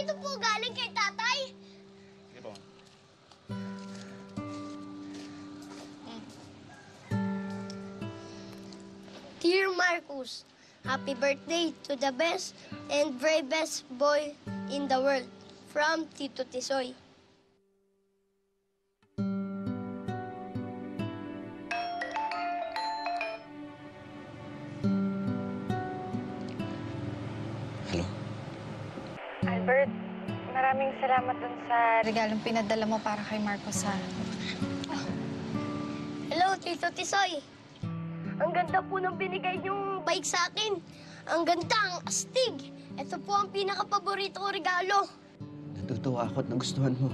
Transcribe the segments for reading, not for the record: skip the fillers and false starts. Ito po galing kay tatay. Sige po. Dear Marcos, happy birthday to the best and bravest boy in the world. From Tito Tisoy. Hello? Albert, maraming salamat dun sa regalong pinadala mo para kay Marcos. Oh. Hello, Tito Tisoy. Ang ganda po ng binigay niyong bike sa akin. Ang ganda, ang astig. Ito po ang pinakapaborito kong regalo. Natutuwa ako at nagustuhan mo.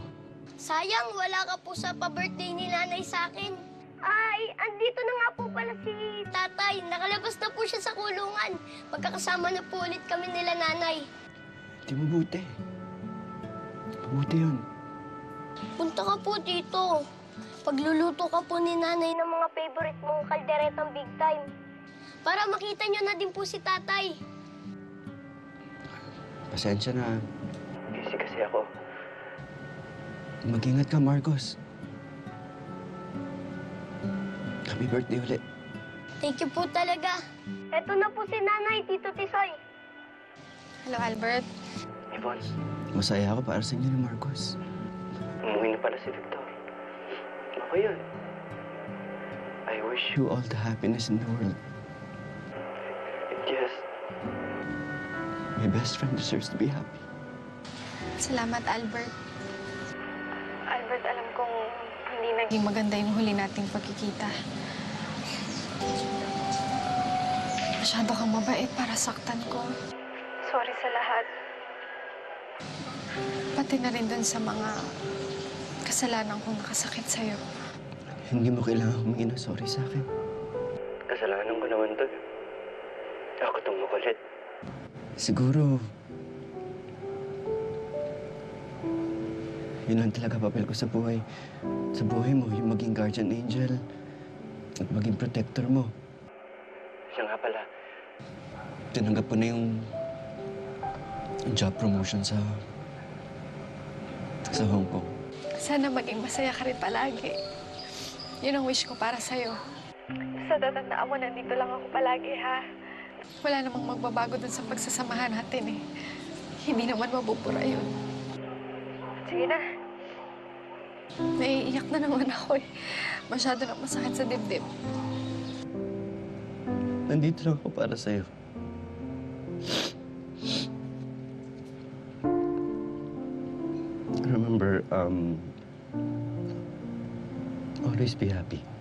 Sayang, wala ka po sa pa-birthday ni nanay sa akin. Ay, andito na nga po pala si tatay. Nakalabas na po siya sa kulungan. Pagkakasama na po ulit kami nila nanay. Di mabuti. Mabuti yun. Punta ka po dito. Pagluluto ka po ni nanay ng mga favorite mong kalderetang big time. Para makita niyo na din po si tatay. Pasensya na. Busy kasi ako. Mag-ingat ka, Marcos. Happy birthday ulit. Thank you po talaga. Eto na po si nanay, Tito Tisoy. Hello, Albert. Yvonne. Masaya ako para sa inyo ni Marcos. Umuwi na pala si Victor. Ako yun. I wish you all the happiness in the world. Yes. My best friend deserves to be happy. Salamat, Albert. Albert, alam kong hindi naging maganda yung huli nating pagkikita. Masyado kang mabait para saktan ko. Sorry sa lahat. Pati na rin dun sa mga kasalanan kong nakasakit sa'yo. Hindi mo kailangan humingi ng sorry sa akin. Kasalanan ko naman 'to. Ako tumukulit. Siguro, yun lang talaga papel ko sa buhay. Sa buhay mo, yung maging guardian angel at maging protector mo. Siya nga pala. Tinanggap ko na yung job promotion sa Hong Kong. Sana maging masaya ka rin palagi. Yun ang wish ko para sa'yo. Sa tatandaan mo, nandito lang ako palagi, ha? Wala namang magbabago dun sa pagsasamahan natin, eh. Hindi naman mabubura yun. Sige na. Naiiyak na naman ako, eh. Masyado na masakit sa dibdib. Nandito lang ako para sa'yo. Remember, always be happy.